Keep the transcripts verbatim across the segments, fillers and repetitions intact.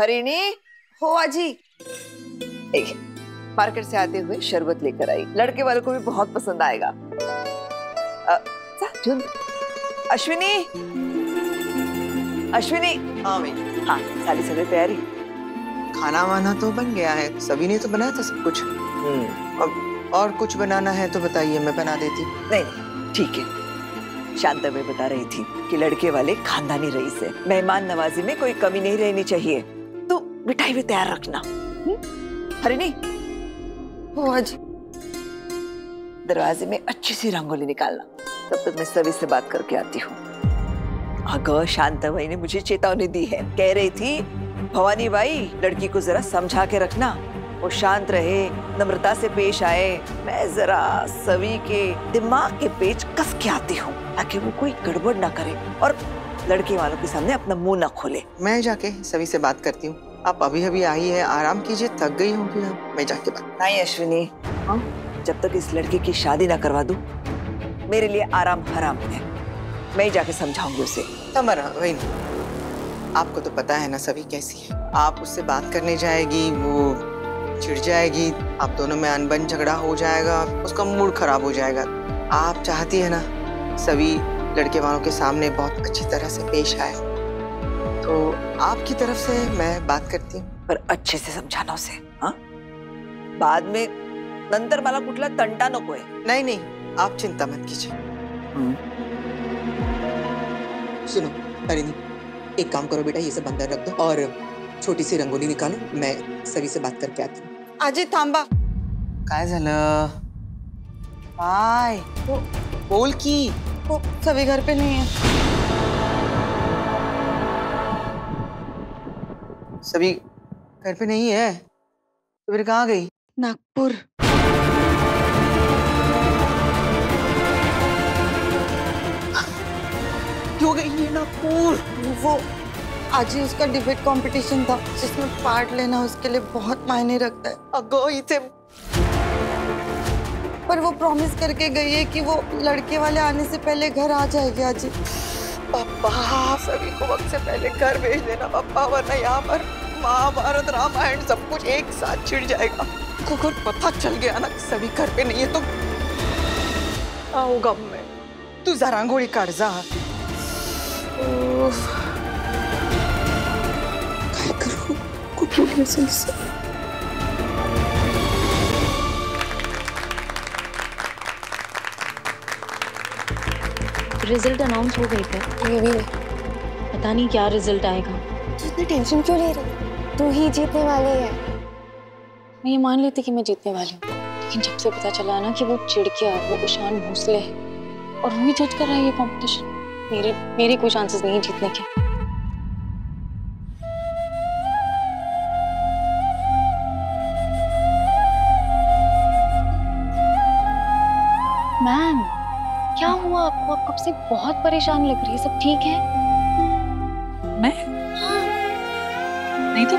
हरिणी हो आजी, मार्केट से आते हुए शरबत लेकर आई, लड़के वालों को भी बहुत पसंद आएगा। आ, अश्विनी अश्विनी हाँ, सारी सारी तैयारी, खाना वाना तो बन गया है, सभी ने तो बनाया था सब कुछ। अब और कुछ बनाना है तो बताइए, मैं बना देती। नहीं ठीक है, शांता में बता रही थी कि लड़के वाले खानदानी रईस है, मेहमान नवाजी में कोई कमी नहीं रहनी चाहिए, तो मिठाई भी तैयार रखना। हरिणी हो आज, दरवाजे में अच्छी सी रंगोली निकालना। तब तक तो मैं सभी से बात करके आती हूँ। अगर शांता भाई ने मुझे चेतावनी दी है, कह रही थी भवानी भाई लड़की को जरा समझा के रखना, वो शांत रहे, नम्रता से पेश आए। मैं जरा सवी के दिमाग के पेच कस के आती हूँ ताकि वो कोई गड़बड़ ना करे और लड़के वालों के सामने अपना मुंह ना खोले। मैं जाके सवी से बात करती हूँ। आप अभी अभी आई है, आराम कीजिए, थक गई होंगी आप। मैं जाके बात। नहीं अश्विनी, हाँ? जब तक इस लड़के की शादी ना करवा दूं, मेरे लिए आराम हराम है। मैं जाके समझाऊंगी उसे। तमरा वही, आपको तो पता है ना सवी कैसी है, आप उससे बात करने जाएगी वो चिढ़ जाएगी, आप दोनों में अनबन झगड़ा हो जाएगा, उसका मूड खराब हो जाएगा। आप चाहती है ना सभी लड़के वालों के सामने बहुत अच्छी तरह से पेश आए, तो आपकी तरफ से मैं बात करती हूँ, पर अच्छे से समझाना उसे। हाँ, बाद में नंतर वाला कुटला तंटा न कोई। नहीं नहीं, आप चिंता मत कीजिए। सुनो हरिणी, एक काम करो बेटा, ये सब अंदर रख दो और छोटी सी रंगोली निकालो, मैं सभी से बात करके आती हूँ। आजी थांबा, काय झालं? बाय तो बोल की वो सभी घर पे नहीं है। सभी घर पे नहीं है तो फिर कहाँ गई? नागपुर। क्यों गई है नागपुर? वो आज ही उसका डिबेट कंपटीशन था जिसमें पार्ट लेना उसके लिए बहुत मायने रखता है। अगो इसे, पर वो प्रॉमिस करके गई है कि वो लड़के वाले आने से पहले घर आ जाएगी। आज ही पापा सभी को वक्त से पहले घर भेज देना पापा, वरना यहाँ पर महाभारत रामायण सब कुछ एक साथ छिड़ जाएगा। अगर पता चल गया ना सभी घर पे नहीं है तो आओ में तू जरांगोड़ी कर्जा। रिजल्ट अनाउंस हो गए थे, पता नहीं क्या रिजल्ट आएगा। इतनी टेंशन क्यों ले रही? तू ही जीतने वाली है। मैं ये मान लेती कि मैं जीतने वाली हूँ, लेकिन जब से पता चला ना कि वो चिड़किया वो ईशान भोसले है और वही जज कर रहा है ये कॉम्पिटिशन, मेरे मेरे कोई चांसेस नहीं जीतने के। मैम क्या हुआ आपको? आप कब से बहुत परेशान लग रही है, सब ठीक है? मैं हाँ। नहीं तो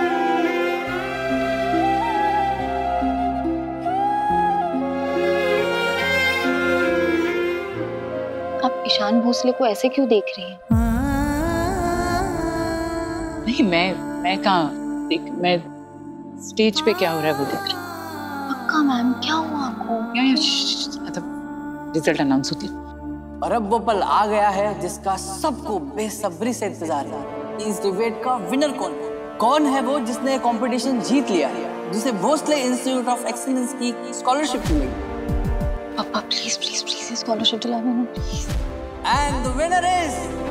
आप ईशान भोसले को ऐसे क्यों देख रही हैं? नहीं मैं मैं कहाँ देख, मैं स्टेज पे क्या हो रहा है वो देख रही। पक्का मैम, क्या हुआ आपको? या, या, रिजल्ट अनाउंस होती और अब वो पल आ गया है जिसका सबको बेसब्री से इंतजार है। इस डिबेट का विनर कौन है? कौन है वो जिसने कंपटीशन जीत लिया है, जिसे वोस्टले इंस्टीट्यूट ऑफ एक्सीलेंस की स्कॉलरशिप मिली? पापा प्लीज प्लीज प्लीज स्कॉलरशिप दिलाओ ना please. And the winner is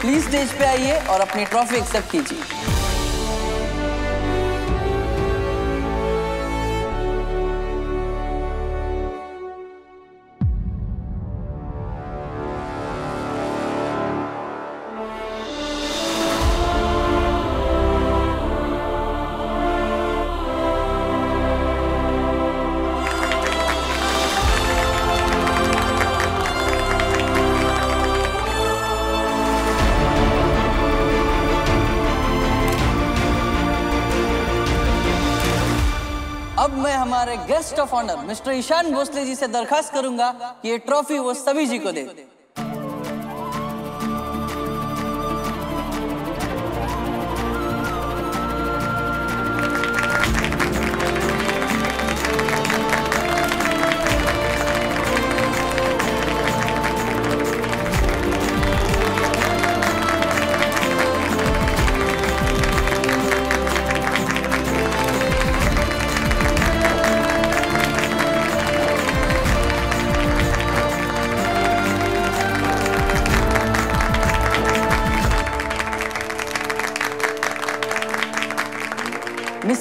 please stage पे आइए और अपनी ट्रॉफी एक्सेप्ट कीजिए। हमारे guest of honour mister Ishaan Bhosle ji से दरखास्त करूंगा कि ये ट्रॉफी वो सभी जी को दे।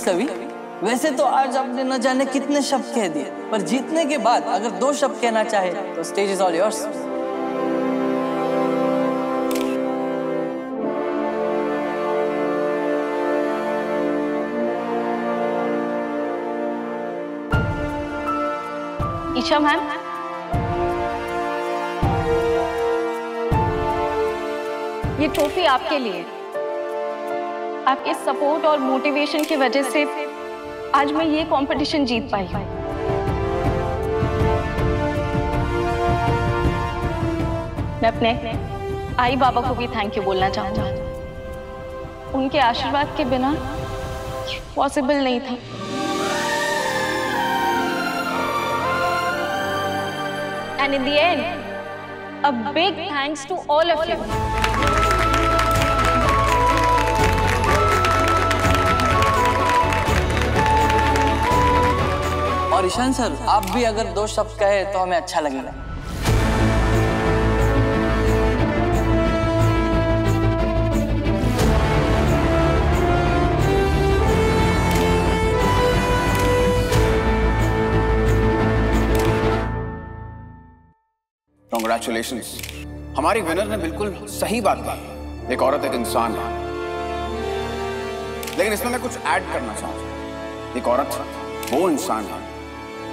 सवी, वैसे तो आज आपने न जाने कितने शब्द कह दिए, पर जीतने के बाद अगर दो शब्द कहना चाहे तो stage is all yours. Isha ma'am, ये ट्रॉफी आपके लिए। आपके सपोर्ट और मोटिवेशन की वजह से आज मैं ये कंपटीशन जीत पाई। मैं अपने आई बाबा को भी थैंक यू बोलना चाहूँगा। उनके आशीर्वाद के बिना पॉसिबल नहीं था। And in the end, a big thanks to all of you. और ईशान सर, आप भी अगर दो शब्द कहे तो हमें अच्छा लगेगा। कॉन्ग्रेचुलेशंस, हमारी विनर ने बिल्कुल सही बात कही। एक औरत एक इंसान है, लेकिन इसमें मैं कुछ ऐड करना चाहता हूँ। एक औरत वो इंसान है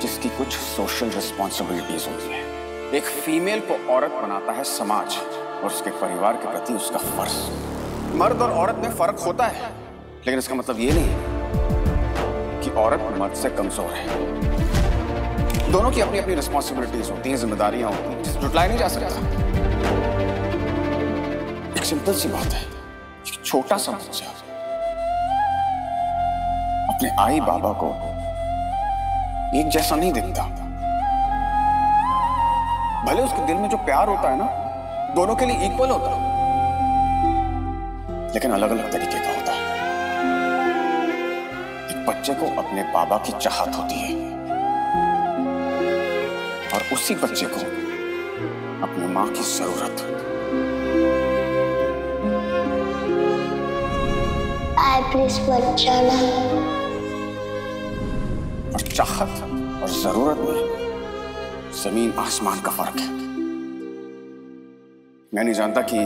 जिसकी कुछ सोशल रिस्पॉन्सिबिलिटीज होती है। एक फीमेल को औरत बनाता है समाज और उसके परिवार के प्रति उसका फर्ज। मर्द और औरत में फर्क होता है, लेकिन इसका मतलब ये नहीं कि औरत मर्द से कमजोर है। दोनों की अपनी अपनी रिस्पॉन्सिबिलिटीज होती हैं, जिम्मेदारियां होती हैं, जिसे जुटलाया नहीं जा सकता। एक सिंपल सी बात है, एक छोटा सा बच्चा अपने आई बाबा को एक जैसा नहीं दिखता। भले उसके दिल में जो प्यार होता है ना, दोनों के लिए इक्वल होता है, लेकिन अलग अलग तरीके का होता है। एक बच्चे को अपने बाबा की चाहत होती है और उसी बच्चे को अपनी मां की जरूरत। और चाहत और जरूरत में जमीन आसमान का फर्क है। मैं नहीं जानता कि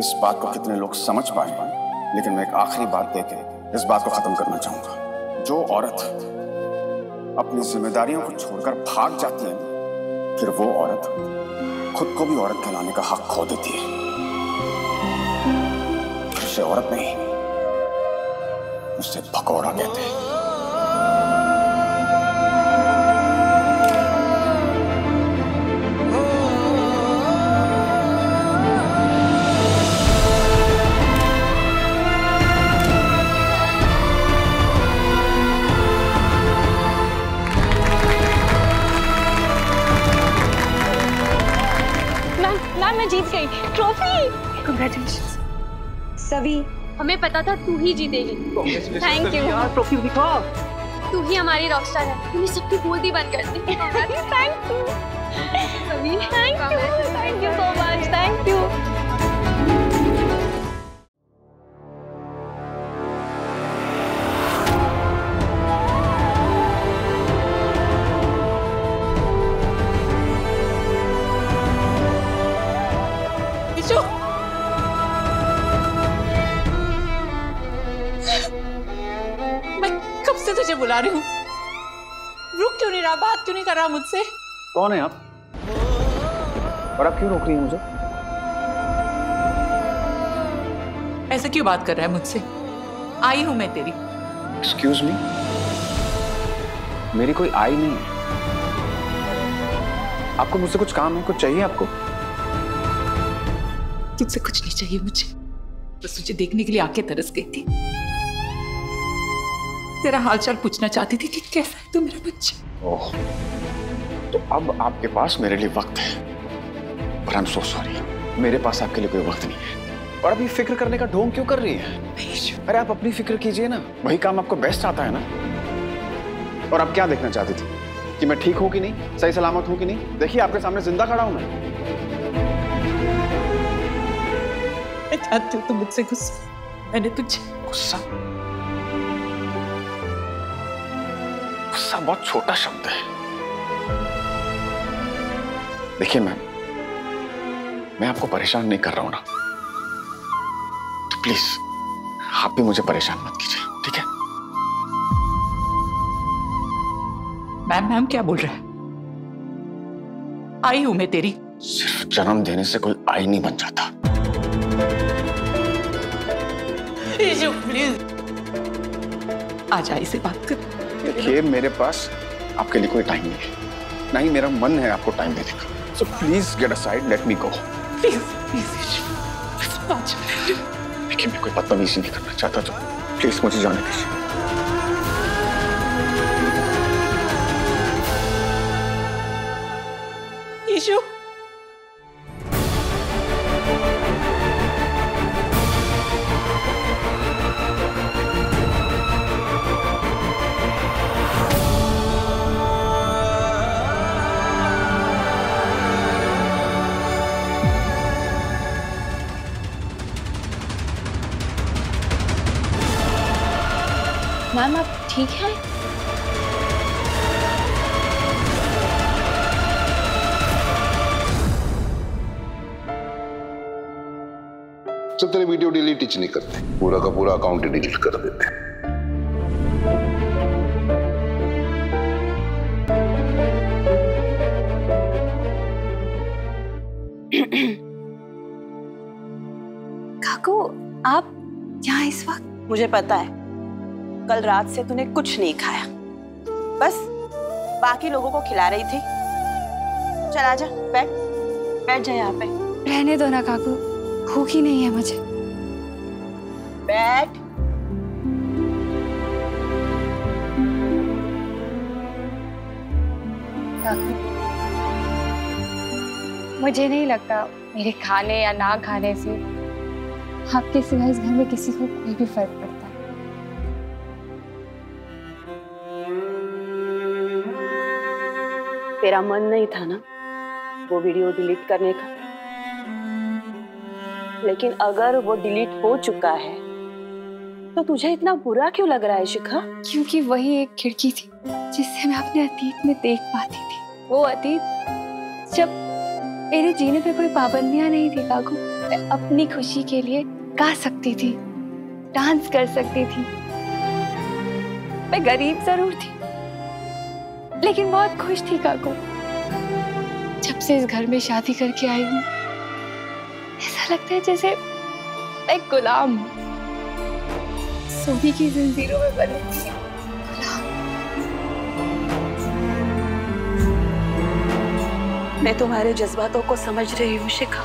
इस बात को कितने लोग समझ पाए, लेकिन मैं एक आखिरी बात देके इस बात को खत्म करना चाहूंगा। जो औरत अपनी जिम्मेदारियों को छोड़कर भाग जाती है, फिर वो औरत खुद को भी औरत कहलाने का हक खो देती है। उसे औरत नहीं, उसे भगोड़ा कहते हैं। सवी, हमें पता था तू ही जीतेगी। Thank you. ट्रॉफी दिखा, तू ही हमारी रॉकस्टार है। तूने सबकी बोलती बंद कर दी। Thank you Savi, thank you, thank you so much, thank you. बुला रही हूँ, रुक क्यों नहीं रहा, बात क्यों नहीं कर रहा मुझसे? कौन है आप और आप क्यों रोक रही हैं मुझे? ऐसे क्यों बात कर रहा है मुझसे? आई हूं मैं तेरी। एक्सक्यूज मी, मेरी कोई आई नहीं है। आपको मुझसे कुछ काम है? कुछ चाहिए आपको? तुझसे कुछ नहीं चाहिए मुझे, बस तुझे देखने के लिए आंखें तरस गई थी। तेरा हालचाल पूछना चाहती थी कि कैसा है तू मेरा बच्चा। ओह, तो अब आपके पास मेरे लिए वक्त है, पर I'm so sorry, मेरे पास आपके लिए कोई वक्त नहीं है। और अभी फिक्र करने का ढोंग क्यों कर रही है? अरे आप अपनी फिक्र कीजिए ना, वही काम आपको बेस्ट आता है ना। और आप क्या देखना चाहती थी, कि मैं ठीक हूँ कि नहीं, सही सलामत हूँ कि नहीं? देखिए आपके सामने जिंदा खड़ा हूँ मैं। चाहती हूँ तो मुझसे गुस्सा, मैंने तुझे गुस्सा गुस्सा बहुत छोटा शब्द है। देखिए मैम, मैं आपको परेशान नहीं कर रहा हूं ना, तो प्लीज आप भी मुझे परेशान मत कीजिए, ठीक है? मैम मैम क्या बोल रहा है? आई हूं मैं तेरी। सिर्फ जन्म देने से कोई आई नहीं बन जाता। प्लीज आ जा, इसे बात कर। देखिए मेरे पास आपके लिए कोई टाइम नहीं है, ना ही मेरा मन है आपको टाइम देने का। So please get aside, let me go. Please please, देखिए मैं कोई बदतमीजी नहीं करना चाहता, तो प्लीज मुझे जाने दीजिए। ईशू मैम आप ठीक हैं? सब तेरे वीडियो डिलीट ही नहीं करते, पूरा का पूरा अकाउंट डिलीट कर देते हैं। काकू आप यहाँ इस वक्त? मुझे पता है कल रात से तूने कुछ नहीं खाया, बस बाकी लोगों को खिला रही थी। चल आजा, बैठ बैठ जा यहाँ पे। रहने दो ना काकू, भूख ही नहीं है मुझे। बैठ। मुझे नहीं लगता मेरे खाने या ना खाने से आपके सिवाय इस घर में किसी को कोई भी फर्क पड़ता। तेरा मन नहीं था ना वो वीडियो डिलीट करने का, लेकिन अगर वो डिलीट हो चुका है तो तुझे इतना बुरा क्यों लग रहा है शिखा? क्योंकि वही एक खिड़की थी जिससे मैं अपने अतीत में देख पाती थी। वो अतीत जब मेरे जीने पे कोई पाबंदियां नहीं थी काकू, मैं अपनी खुशी के लिए गा सकती थी, डांस कर सकती थी। मैं गरीब जरूर थी लेकिन बहुत खुश थी काकू। जब से इस घर में शादी करके आई हूँ ऐसा लगता है जैसे मैं गुलाम हूँ, सोने की जंजीरों में बंधी गुलाम। मैं तुम्हारे जज्बातों को समझ रही हूँ शिखा,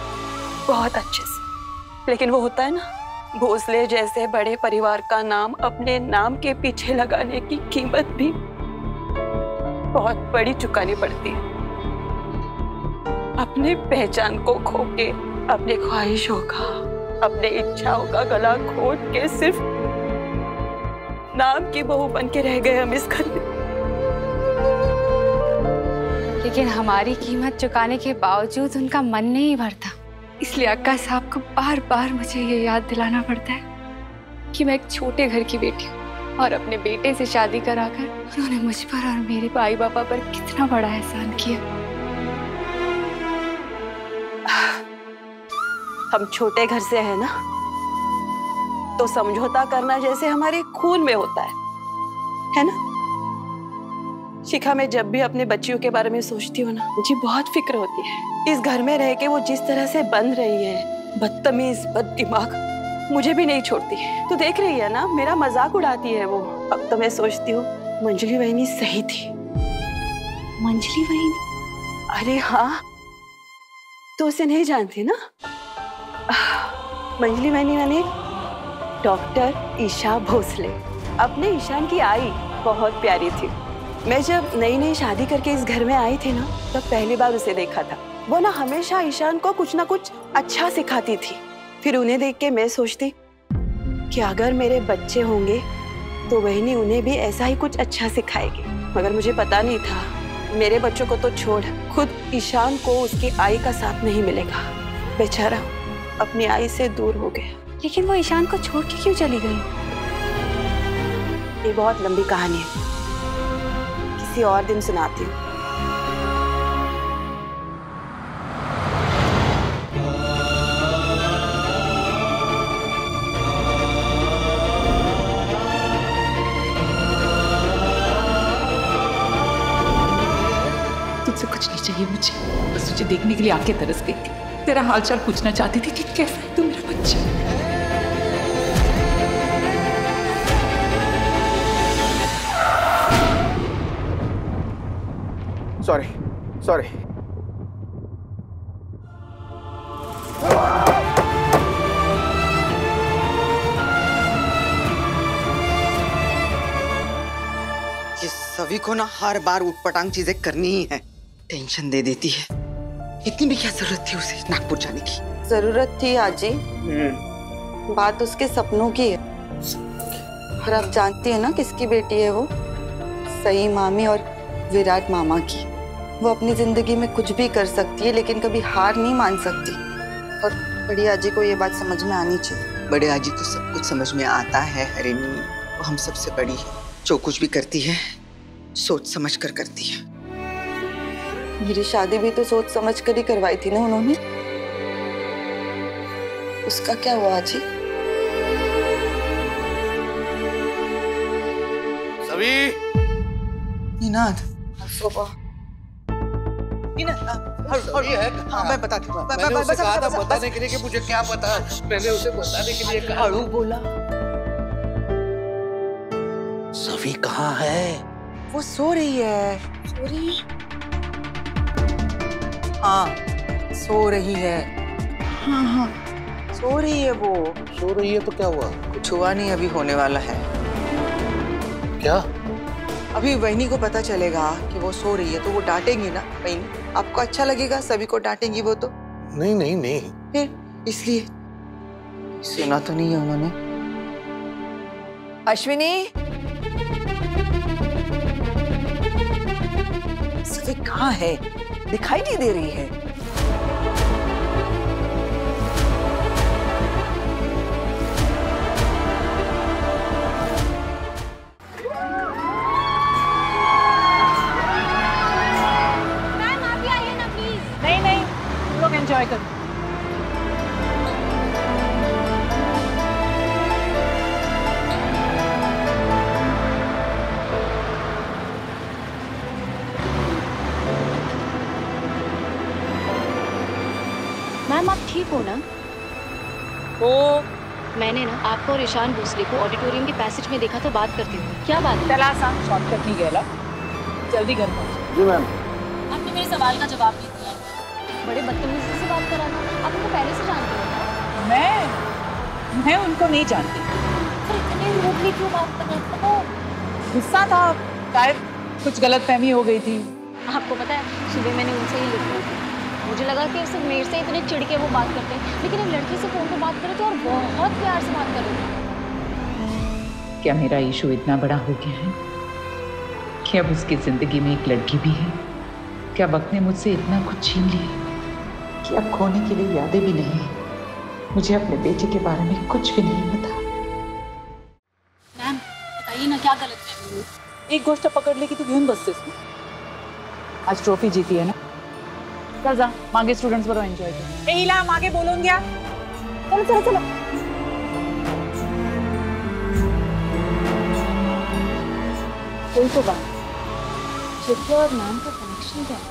बहुत अच्छे से, लेकिन वो होता है ना भोसले जैसे बड़े परिवार का नाम अपने नाम के पीछे लगाने की कीमत भी बहुत बड़ी चुकानी पड़ती है। अपने पहचान को खो के, अपने ख्वाहिशों का, अपने इच्छाओं का गला घोट के सिर्फ नाम की बहू बन के रह गए हम इस घर में। लेकिन हमारी कीमत चुकाने के बावजूद उनका मन नहीं भरता, इसलिए अक्का साहब को बार बार मुझे ये याद दिलाना पड़ता है कि मैं एक छोटे घर की बेटी हूँ और अपने बेटे से शादी कराकर उन्होंने मुझ पर और मेरे भाई पापा पर कितना बड़ा एहसान किया। हम छोटे घर से हैं ना, तो समझौता करना जैसे हमारे खून में होता है, है ना शिखा? मैं जब भी अपने बच्चियों के बारे में सोचती हूँ ना मुझे बहुत फिक्र होती है। इस घर में रह के वो जिस तरह से बन रही है, बदतमीज, बद दिमाग, मुझे भी नहीं छोड़ती। तो देख रही है ना मेरा मजाक उड़ाती है वो। अब तो मैं सोचती हूँ मंजली बहनी सही थी, मंजली वही? अरे हाँ, तो उसे नहीं जानते ना। मंजली वहनी यानी डॉक्टर ईशा भोसले, अपने ईशान की आई बहुत प्यारी थी। मैं जब नई नई शादी करके इस घर में आई थी ना, तब पहली बार उसे देखा था। वो ना हमेशा ईशान को कुछ ना कुछ अच्छा सिखाती थी। फिर उन्हें देख के मैं सोचती कि अगर मेरे बच्चे होंगे तो वहनी उन्हें भी ऐसा ही कुछ अच्छा सिखाएगी। मगर मुझे पता नहीं था मेरे बच्चों को तो छोड़, खुद ईशान को उसकी आई का साथ नहीं मिलेगा। बेचारा अपनी आई से दूर हो गया। लेकिन वो ईशान को छोड़ के क्यों चली गई? ये बहुत लंबी कहानी है, किसी और दिन सुनाती हूँ। कुछ नहीं चाहिए मुझे, बस तुझे देखने के लिए आके तरस गई थी। तेरा हालचाल पूछना चाहती थी कि कैसा है तू मेरा बच्चा। Sorry, sorry. इस सवी को ना हर बार उटपटांग चीजें करनी ही है, टेंशन दे देती है। इतनी भी क्या जरूरत थी उसे नागपुर जाने की? जरूरत थी आजी, बात उसके सपनों की है। और आप जानती है ना किसकी बेटी है वो? सही मामी और विराट मामा की। वो अपनी जिंदगी में कुछ भी कर सकती है, लेकिन कभी हार नहीं मान सकती। और बड़ी आजी को ये बात समझ में आनी चाहिए। बड़े आजी को सब कुछ समझ में आता है हरिणी, वो हम सबसे बड़ी है। जो कुछ भी करती है सोच समझ कर करती है। मेरी शादी भी तो सोच समझ कर ही करवाई थी ना उन्होंने। उसका क्या हुआ जी? सवी, निनाद, हाँ मैं बताती हूँ। मैंने उसे कहा था बताने के लिए कि मुझे क्या पता। मैंने उसे बताने के लिए कहा, अड़ू बोला। सवी कहाँ है? वो सो रही है। सो रही है? हाँ, सो रही है। हाँ हाँ, सो रही है। वो सो रही है तो क्या हुआ? कुछ हुआ नहीं, अभी होने वाला है। क्या? अभी वहनी को पता चलेगा कि वो सो रही है तो वो डांटेंगी ना वहनी। आपको अच्छा लगेगा? सभी को डांटेंगी वो तो। नहीं नहीं नहीं, फिर इसलिए सुना तो नहीं है उन्होंने। अश्विनी, सभी कहाँ है? दिखाई नहीं दे रही है। मैम आप भी आइए ना प्लीज। नहीं नहीं, हम लोग एंजॉय करो। मैम आप ठीक हो ना? ओ, मैंने ना आपको और ईशान भोसले को ऑडिटोरियम के पैसेज में देखा था बात करते हुए। क्या बात? चला सांग शॉर्टकट नहीं गया, जल्दी घर पहुँच। जी मैम। आपने मेरे सवाल का जवाब नहीं दिया। बड़े बदतमीजी से बात कराना। आप उनको पहले से जानते हो? मैं मैं उनको नहीं जानती। फिर इतने रूडली क्यों बात कर रहे हो? गुस्सा था, शायद कुछ गलतफहमी हो गई थी। आपको पता है सुबह मैंने उनसे ही लिखा था। मुझे लगा कि सिर्फ मेरे से इतने चिढ़ के वो बात करते हैं, लेकिन एक लड़की से फोन पे बात करे तो और बहुत प्यार से बात करे। क्या मेरा इशू इतना बड़ा हो गया है कि अब उसकी जिंदगी में एक लड़की भी है? क्या वक्त ने मुझसे इतना कुछ छीन लिया कि अब खोने के लिए यादें भी नहीं है? मुझे अपने बेटे के बारे में कुछ भी नहीं पता। मैम बताइए ना क्या गलत है? एक गोष्ट पकड़ ले कि तू घेऊन बसतेस ना। आज ट्रॉफी जीती है ना, चल जा मागे स्टूडेंट्स बरो एंजॉय कर। ए हिला मागे बोलून गया। चलो चलो चलो। कोई तो बात। चित्र और नाम का कनेक्शन क्या है?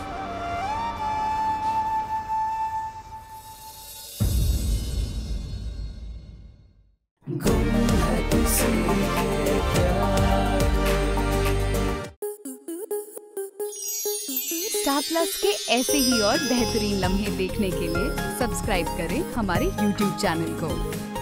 प्लस के ऐसे ही और बेहतरीन लम्हे देखने के लिए सब्सक्राइब करें हमारे यूट्यूब चैनल को।